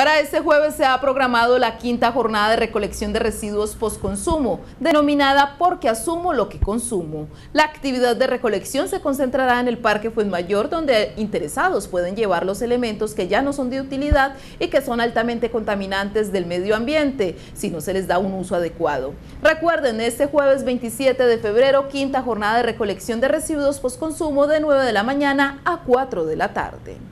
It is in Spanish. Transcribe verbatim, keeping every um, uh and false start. Para este jueves se ha programado la quinta jornada de recolección de residuos postconsumo, denominada Porque asumo lo que consumo. La actividad de recolección se concentrará en el Parque Fuenmayor, donde interesados pueden llevar los elementos que ya no son de utilidad y que son altamente contaminantes del medio ambiente, si no se les da un uso adecuado. Recuerden, este jueves veintisiete de febrero, quinta jornada de recolección de residuos postconsumo de nueve de la mañana a cuatro de la tarde.